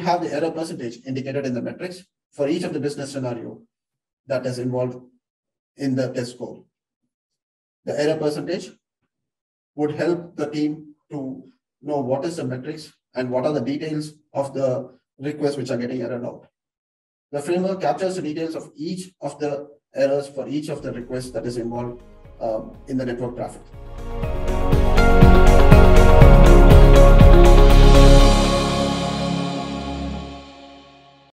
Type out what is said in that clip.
have the error percentage indicated in the matrix for each of the business scenario that is involved in the test score. The error percentage would help the team to know what is the metrics and what are the details of the requests which are getting errored out. The framework captures the details of each of the errors for each of the requests that is involved in the network traffic.